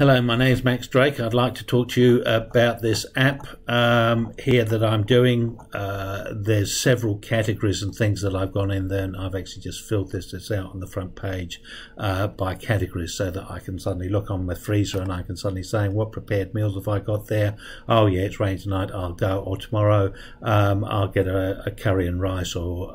Hello, my name is Max Drake. I'd like to talk to you about this app here that I'm doing. There's several categories and things that I've gone in there, and I've actually just filled this out on the front page by categories, so that I can suddenly look on my freezer and I can suddenly say, what prepared meals have I got there? Oh yeah, it's raining tonight, I'll go, or tomorrow I'll get a curry and rice, or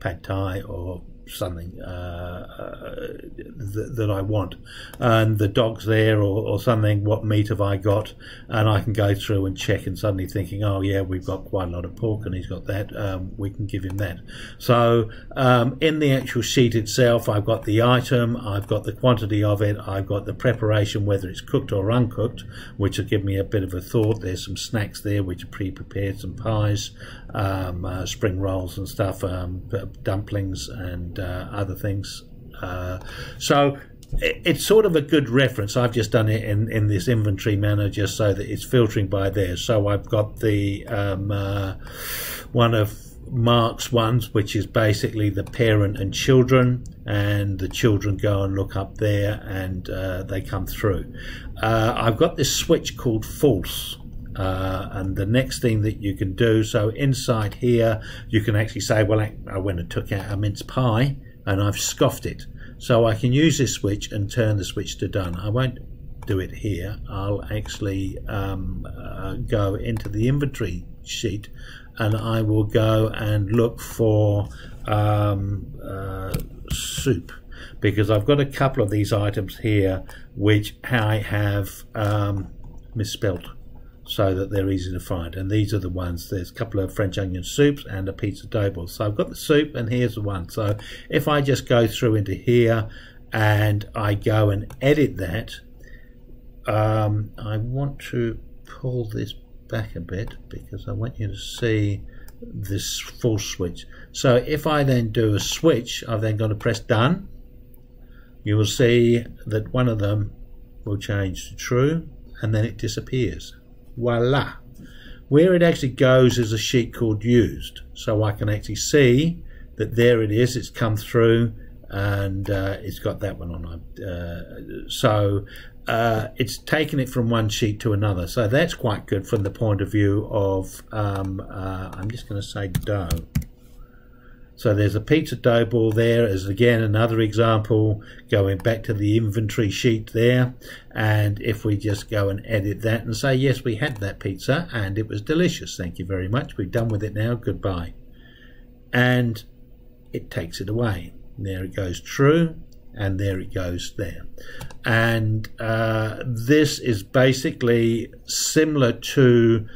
pad thai, or something that I want, and the dog's there, or something. What meat have I got? And I can go through and check, and suddenly thinking, oh yeah, we've got quite a lot of pork and he's got that, we can give him that. So in the actual sheet itself, I've got the item, I've got the quantity of it, I've got the preparation, whether it's cooked or uncooked, which will give me a bit of a thought. There's some snacks there which are pre-prepared, some pies, spring rolls and stuff, dumplings and other things. So it's sort of a good reference. I've just done it in this inventory manager so that it's filtering by there. So I've got the one of Mark's ones, which is basically the parent and children, and the children go and look up there, and they come through. I've got this switch called false. And the next thing that you can do, so inside here you can actually say, well, I went and took out a mince pie and I've scoffed it, so I can use this switch and turn the switch to done. I won't do it here. I'll actually go into the inventory sheet, and I will go and look for soup, because I've got a couple of these items here which I have misspelled, so that they're easy to find. And these are the ones. There's a couple of French onion soups and a pizza dough ball. So I've got the soup, and here's the one. So if I just go through into here and I go and edit that, I want to pull this back a bit because I want you to see this full switch. So if I then do a switch, I've then got to press done. You will see that one of them will change to true, and then it disappears. Voila. Where it actually goes is a sheet called used, so I can actually see that there it is, it's come through, and it's got that one on. So it's taken it from one sheet to another, so that's quite good from the point of view of I'm just going to say dough. So there's a pizza dough ball there, as again another example, going back to the inventory sheet there. And if we just go and edit that and say, yes, we had that pizza and it was delicious, thank you very much, we're done with it now, goodbye. And it takes it away. There it goes, true, and there it goes there. And this is basically similar to.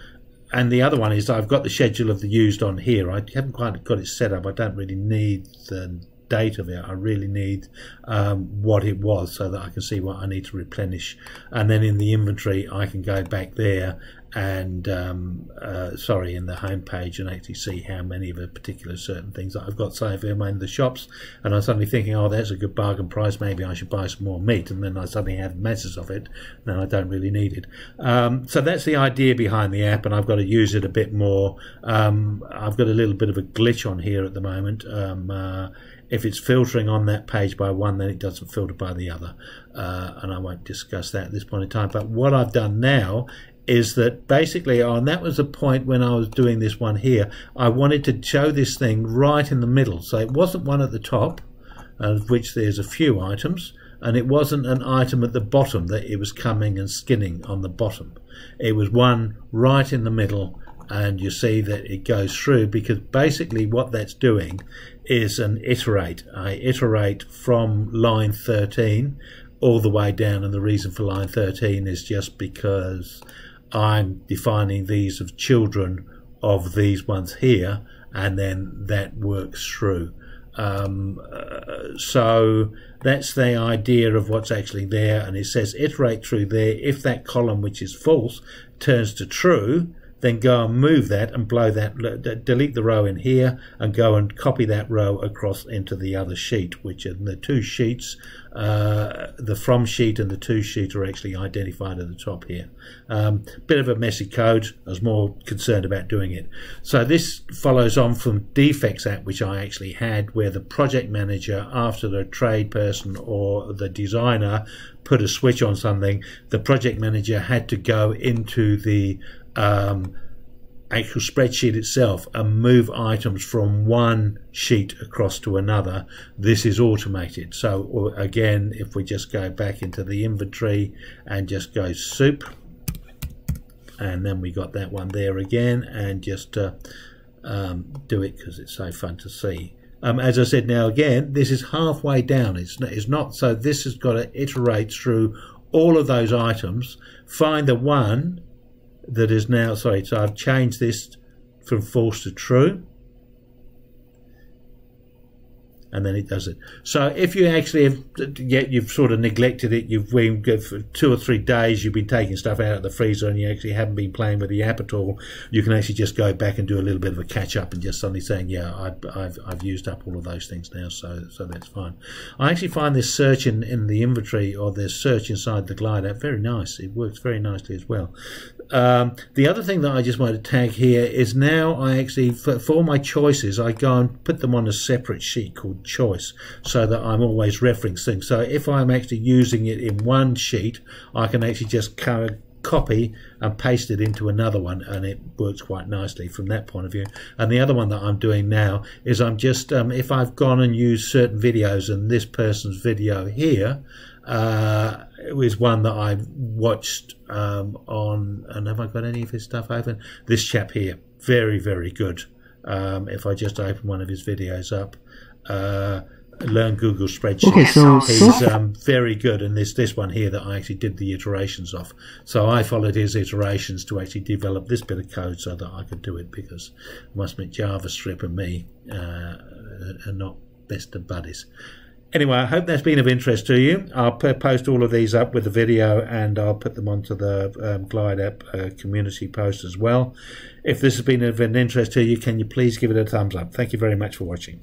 And the other one is I've got the schedule of the used on here. I haven't quite got it set up. I don't really need the date of it. I really need what it was, so that I can see what I need to replenish. And then in the inventory, I can go back there and, in the home page, and actually see how many of the particular certain things that I've got. So if I'm in the shops and I'm suddenly thinking, oh, that's a good bargain price, maybe I should buy some more meat, and then I suddenly have masses of it, then I don't really need it. So that's the idea behind the app, and I've got to use it a bit more. I've got a little bit of a glitch on here at the moment. If it's filtering on that page by one, then it doesn't filter by the other, and I won't discuss that at this point in time. But what I've done now is that basically, and that was the point when I was doing this one here, I wanted to show this thing right in the middle. So it wasn't one at the top, of which there's a few items, and it wasn't an item at the bottom that it was coming and skinning on the bottom. It was one right in the middle, and you see that it goes through, because basically what that's doing is an iterate. I iterate from line 13 all the way down, and the reason for line 13 is just because I'm defining these of children of these ones here, and then that works through. So that's the idea of what's actually there, and it says iterate through there. If that column, which is false, turns to true, then go and move that and blow that, delete the row in here and go and copy that row across into the other sheet, which in the two sheets, the from sheet and the to sheet are actually identified at the top here. Bit of a messy code. I was more concerned about doing it. So this follows on from defects app, which I actually had, where the project manager, after the trade person or the designer put a switch on something, the project manager had to go into the actual spreadsheet itself and move items from one sheet across to another. This is automated. So again, if we just go back into the inventory and just go soup, and then we got that one there again, and just do it because it's so fun to see. As I said, now again, this is halfway down. It's not, so this has got to iterate through all of those items, find the one that is now, sorry, so I've changed this from false to true, and then it does it. So if you actually have, yet you've sort of neglected it, you've been good for 2 or 3 days, you've been taking stuff out of the freezer and you actually haven't been playing with the app at all, you can actually just go back and do a little bit of a catch up and just suddenly saying, yeah, I've used up all of those things now, so that's fine. I actually find this search in the inventory, or this search inside the Glide app, very nice. It works very nicely as well. The other thing that I just wanted to tag here is now I actually, for all my choices, I go and put them on a separate sheet called choice, so that I'm always referencing. So if I'm actually using it in one sheet, I can actually just copy and paste it into another one, and it works quite nicely from that point of view. And the other one that I'm doing now is I'm just, if I've gone and used certain videos, and this person's video here is one that I watched on, and have I got any of his stuff open? This chap here, very, very good. If I just open one of his videos up, learn Google Spreadsheets. Okay, he's very good, and this one here that I actually did the iterations of. So I followed his iterations to actually develop this bit of code so that I could do it, because I must admit, JavaScript and me are not best of buddies. Anyway, I hope that's been of interest to you. I'll post all of these up with the video, and I'll put them onto the Glide app community post as well. If this has been of an interest to you, can you please give it a thumbs up? Thank you very much for watching.